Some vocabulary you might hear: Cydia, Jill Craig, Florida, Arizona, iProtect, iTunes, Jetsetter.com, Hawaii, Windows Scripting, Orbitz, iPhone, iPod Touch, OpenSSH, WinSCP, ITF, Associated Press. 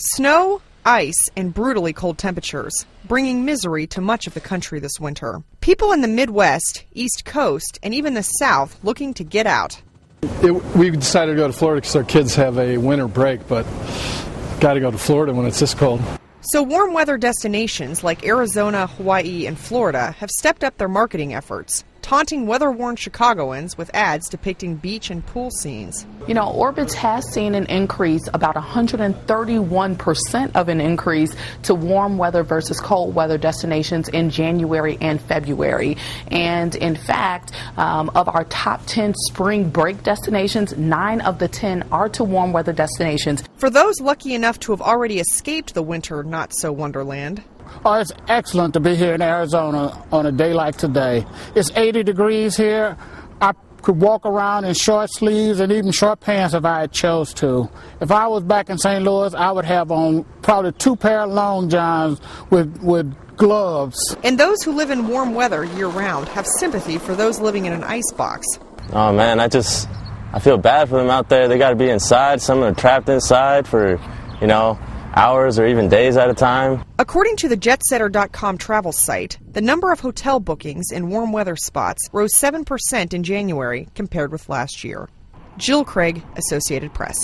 Snow, ice, and brutally cold temperatures, bringing misery to much of the country this winter. People in the Midwest, East Coast, and even the South looking to get out. We decided to go to Florida because our kids have a winter break, but got to go to Florida when it's this cold. So warm weather destinations like Arizona, Hawaii, and Florida have stepped up their marketing efforts, taunting weather-worn Chicagoans with ads depicting beach and pool scenes. You know, Orbitz has seen an increase, about 131% of an increase to warm weather versus cold weather destinations in January and February. And in fact, of our top 10 spring break destinations, 9 of the 10 are to warm weather destinations. For those lucky enough to have already escaped the winter not-so-wonderland, oh, it's excellent to be here in Arizona on a day like today. It's 80 degrees here. I could walk around in short sleeves and even short pants if I had chose to. If I was back in St. Louis, I would have on probably 2 pair of long johns with gloves. And those who live in warm weather year-round have sympathy for those living in an icebox. Oh, man, I feel bad for them out there. They got to be inside. Some are trapped inside for, you know, hours or even days at a time. According to the Jetsetter.com travel site, the number of hotel bookings in warm weather spots rose 7% in January compared with last year. Jill Craig, Associated Press.